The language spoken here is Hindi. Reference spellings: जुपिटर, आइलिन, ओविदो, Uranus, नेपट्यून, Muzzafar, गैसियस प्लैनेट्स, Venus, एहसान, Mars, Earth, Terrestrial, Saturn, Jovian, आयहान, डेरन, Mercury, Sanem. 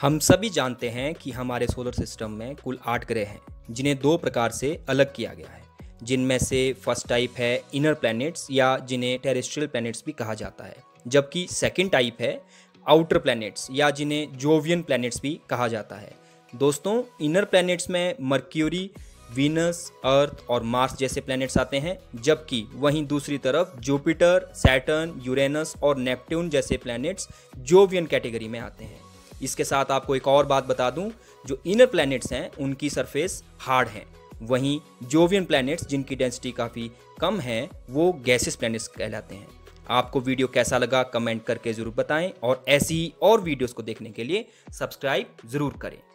हम सभी जानते हैं कि हमारे सोलर सिस्टम में कुल 8 ग्रह हैं, जिन्हें 2 प्रकार से अलग किया गया है, जिनमें से फर्स्ट टाइप है इनर प्लैनेट्स या जिन्हें टेरेस्ट्रियल प्लैनेट्स भी कहा जाता है, जबकि सेकंड टाइप है आउटर प्लैनेट्स या जिन्हें जोवियन प्लैनेट्स भी कहा जाता है। दोस्तों, इनर प्लैनेट्स में मर्क्यूरी, वीनस, अर्थ और मार्स जैसे प्लैनेट्स आते हैं, जबकि वहीं दूसरी तरफ जुपिटर, सैटर्न, यूरेनस और नेपट्यून जैसे प्लैनेट्स जोवियन कैटेगरी में आते हैं। इसके साथ आपको एक और बात बता दूं, जो इनर प्लैनेट्स हैं उनकी सरफेस हार्ड हैं, वहीं जोवियन प्लैनेट्स जिनकी डेंसिटी काफ़ी कम है वो गैसियस प्लैनेट्स कहलाते हैं। आपको वीडियो कैसा लगा कमेंट करके ज़रूर बताएं और ऐसी और वीडियोस को देखने के लिए सब्सक्राइब ज़रूर करें।